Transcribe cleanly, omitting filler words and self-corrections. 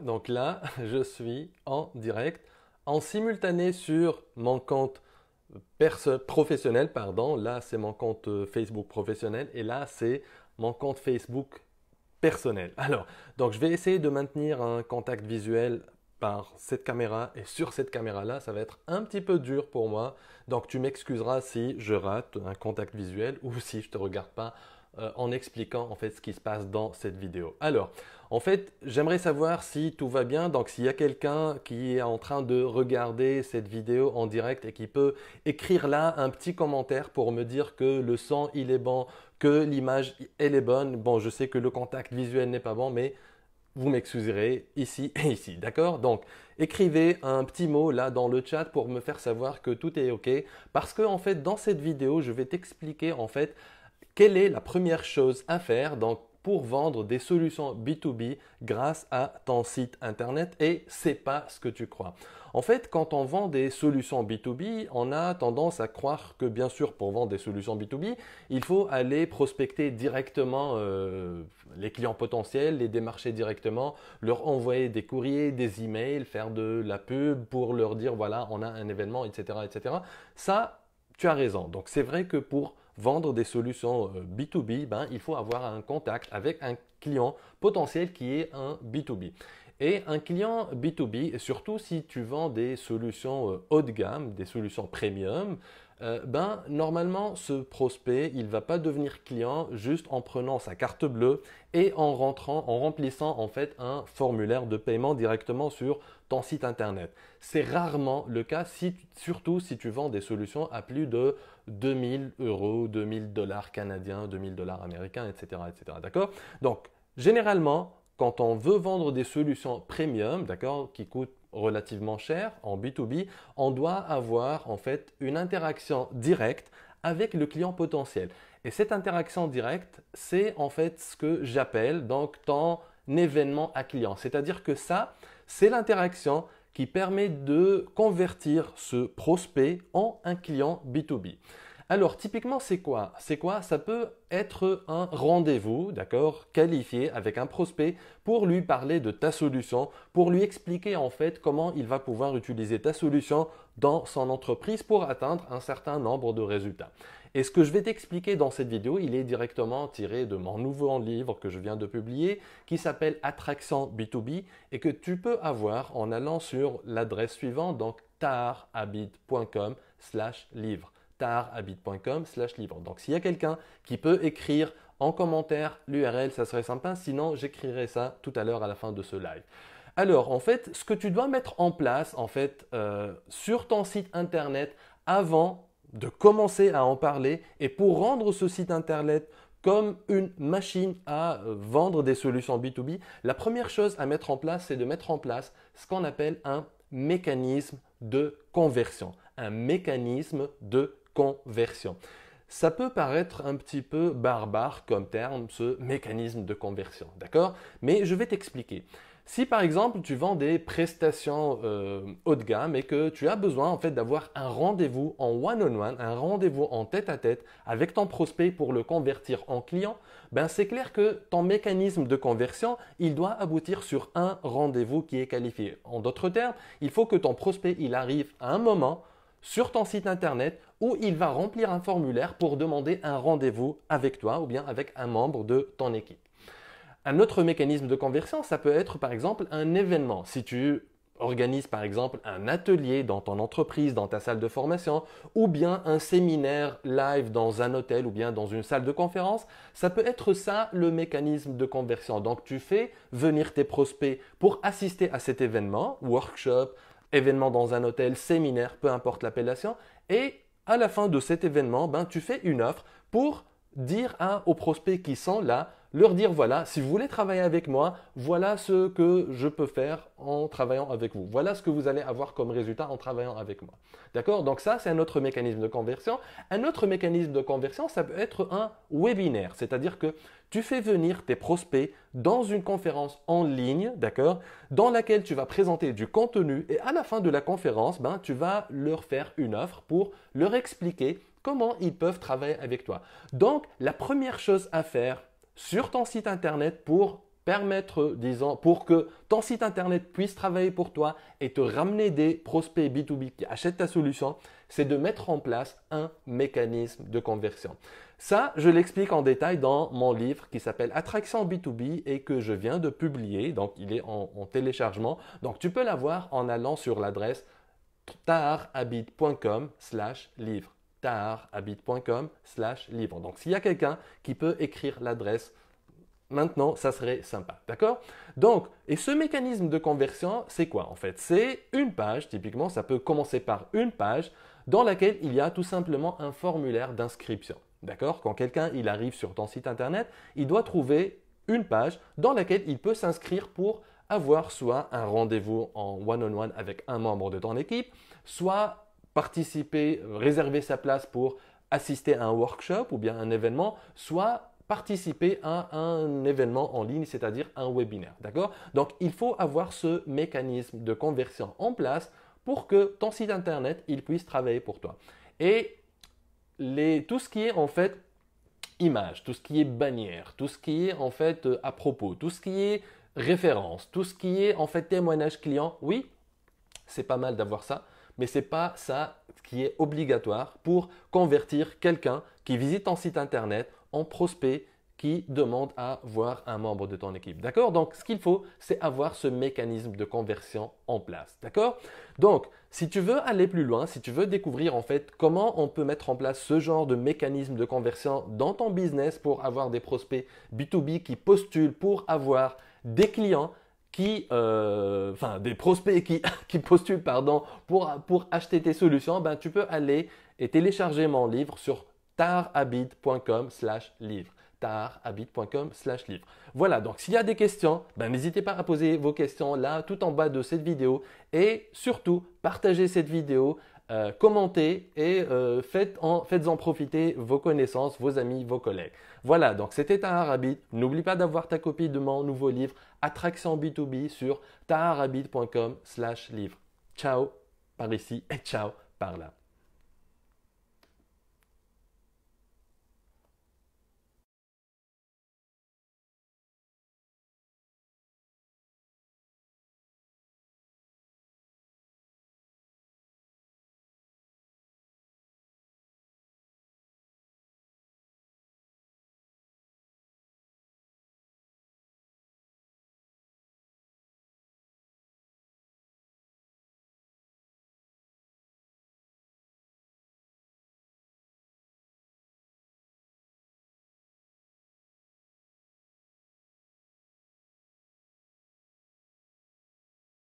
Donc là, je suis en direct, en simultané sur mon compte professionnel, pardon. Là, c'est mon compte Facebook professionnel et là, c'est mon compte Facebook personnel. Alors, donc je vais essayer de maintenir un contact visuel par cette caméra et sur cette caméra-là, ça va être un petit peu dur pour moi. Donc, tu m'excuseras si je rate un contact visuel ou si je ne te regarde pas en expliquant en fait ce qui se passe dans cette vidéo. Alors, en fait, j'aimerais savoir si tout va bien. Donc, s'il y a quelqu'un qui est en train de regarder cette vidéo en direct et qui peut écrire là un petit commentaire pour me dire que le son, il est bon, que l'image, elle est bonne. Bon, je sais que le contact visuel n'est pas bon, mais vous m'excuserez ici et ici, d'accord? Donc, écrivez un petit mot là dans le chat pour me faire savoir que tout est OK. Parce que, en fait, dans cette vidéo, je vais t'expliquer, en fait, quelle est la première chose à faire donc, pour vendre des solutions B2B grâce à ton site internet et c'est pas ce que tu crois. En fait, quand on vend des solutions B2B, on a tendance à croire que, bien sûr, pour vendre des solutions B2B, il faut aller prospecter directement les clients potentiels, les démarcher directement, leur envoyer des courriers, des emails, faire de la pub pour leur dire, voilà, on a un événement, etc., etc. Ça, tu as raison. Donc, c'est vrai que pour vendre des solutions B2B, ben, il faut avoir un contact avec un client potentiel qui est un B2B. Et un client B2B, surtout si tu vends des solutions haut de gamme, des solutions premium, ben, normalement, ce prospect, il ne va pas devenir client juste en prenant sa carte bleue et en remplissant en fait un formulaire de paiement directement sur ton site internet. C'est rarement le cas, surtout si tu vends des solutions à plus de 2000 €, 2000 $ canadiens, 2000 $ américains, etc., etc. D'accord? Donc, généralement, quand on veut vendre des solutions premium, d'accord, qui coûtent relativement cher en B2B, on doit avoir en fait une interaction directe avec le client potentiel. Et cette interaction directe, c'est en fait ce que j'appelle donc ton événement à client. C'est-à-dire que ça, c'est l'interaction qui permet de convertir ce prospect en un client B2B. Alors, typiquement, c'est quoi? Ça peut être un rendez-vous, d'accord, qualifié avec un prospect pour lui parler de ta solution, pour lui expliquer en fait comment il va pouvoir utiliser ta solution dans son entreprise pour atteindre un certain nombre de résultats. Et ce que je vais t'expliquer dans cette vidéo, il est directement tiré de mon nouveau livre que je viens de publier qui s'appelle Attraction B2B et que tu peux avoir en allant sur l'adresse suivante, donc taharabid.com/livre. taharabid.com/livre. Donc, s'il y a quelqu'un qui peut écrire en commentaire l'URL, ça serait sympa. Sinon, j'écrirai ça tout à l'heure à la fin de ce live. Alors, en fait, ce que tu dois mettre en place, en fait, sur ton site internet avant de commencer à en parler et pour rendre ce site internet comme une machine à vendre des solutions B2B, la première chose à mettre en place, c'est de mettre en place ce qu'on appelle un mécanisme de conversion. Un mécanisme de conversion. Ça peut paraître un petit peu barbare comme terme, ce mécanisme de conversion, d'accord? Mais je vais t'expliquer. Si par exemple, tu vends des prestations haut de gamme et que tu as besoin en fait d'avoir un rendez-vous en one-on-one, un rendez-vous en tête-à-tête avec ton prospect pour le convertir en client, ben c'est clair que ton mécanisme de conversion, il doit aboutir sur un rendez-vous qui est qualifié. En d'autres termes, il faut que ton prospect, il arrive à un moment sur ton site internet où il va remplir un formulaire pour demander un rendez-vous avec toi ou bien avec un membre de ton équipe. Un autre mécanisme de conversion, ça peut être par exemple un événement. Si tu organises par exemple un atelier dans ton entreprise, dans ta salle de formation ou bien un séminaire live dans un hôtel ou bien dans une salle de conférence, ça peut être ça le mécanisme de conversion. Donc, tu fais venir tes prospects pour assister à cet événement, workshop, événement dans un hôtel, séminaire, peu importe l'appellation. Et à la fin de cet événement, ben, tu fais une offre pour dire aux prospects qui sont là, leur dire voilà, si vous voulez travailler avec moi, voilà ce que je peux faire en travaillant avec vous. Voilà ce que vous allez avoir comme résultat en travaillant avec moi. D'accord? Donc ça, c'est un autre mécanisme de conversion. Un autre mécanisme de conversion, ça peut être un webinaire. C'est-à-dire que tu fais venir tes prospects dans une conférence en ligne, d'accord, dans laquelle tu vas présenter du contenu et à la fin de la conférence, ben, tu vas leur faire une offre pour leur expliquer comment ils peuvent travailler avec toi. Donc, la première chose à faire sur ton site internet pour permettre, disons, pour que ton site internet puisse travailler pour toi et te ramener des prospects B2B qui achètent ta solution, c'est de mettre en place un mécanisme de conversion. Ça, je l'explique en détail dans mon livre qui s'appelle Attraction B2B et que je viens de publier. Donc, il est en téléchargement. Donc, tu peux l'avoir en allant sur l'adresse taharabid.com/livre. taharabid.com/livre. Donc, s'il y a quelqu'un qui peut écrire l'adresse maintenant, ça serait sympa, d'accord? Donc, et ce mécanisme de conversion, c'est quoi en fait? C'est une page, typiquement, ça peut commencer par une page dans laquelle il y a tout simplement un formulaire d'inscription, d'accord? Quand quelqu'un, il arrive sur ton site internet, il doit trouver une page dans laquelle il peut s'inscrire pour avoir soit un rendez-vous en one-on-one avec un membre de ton équipe, soit participer, réserver sa place pour assister à un workshop ou bien un événement, soit participer à un événement en ligne, c'est-à-dire un webinaire, d'accord? Donc, il faut avoir ce mécanisme de conversion en place pour que ton site internet, il puisse travailler pour toi. Et tout ce qui est en fait image, tout ce qui est bannière, tout ce qui est en fait à propos, tout ce qui est référence, tout ce qui est en fait témoignage client, oui, c'est pas mal d'avoir ça, mais ce n'est pas ça qui est obligatoire pour convertir quelqu'un qui visite ton site internet en prospect qui demande à voir un membre de ton équipe. D'accord? Donc, ce qu'il faut, c'est avoir ce mécanisme de conversion en place. D'accord? Donc, si tu veux aller plus loin, si tu veux découvrir en fait comment on peut mettre en place ce genre de mécanisme de conversion dans ton business pour avoir des prospects B2B qui postulent pour avoir des clients, des prospects qui postulent, pardon, pour acheter tes solutions, ben, tu peux aller et télécharger mon livre sur taharabid.com/livre. taharabid.com/livre. Voilà, donc s'il y a des questions, ben, n'hésitez pas à poser vos questions là, tout en bas de cette vidéo. Et surtout, partagez cette vidéo, commentez et faites-en profiter vos connaissances, vos amis, vos collègues. Voilà, donc c'était Tahar Abid. N'oublie pas d'avoir ta copie de mon nouveau livre Attraction B2B sur taharabid.com/livre. Ciao par ici et ciao par là.